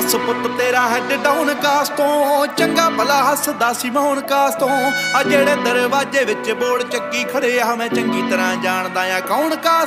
ਸੱਸ ਪੁੱਤ ਤੇਰਾ ਹੈਡ ਡਾਊਨ ਕਾਸ ਤੋਂ ਚੰਗਾ ਭਲਾ ਹੱਸਦਾ ਸੀ ਮੌਣ ਕਾਸ ਤੋਂ ਆ ਜਿਹੜੇ ਦਰਵਾਜ਼ੇ ਵਿੱਚ ਬੋੜ ਚੱਕੀ ਖੜਿਆ ਮੈਂ ਚੰਗੀ ਤਰ੍ਹਾਂ ਜਾਣਦਾ ਆ ਕੌਣ ਕਾਸ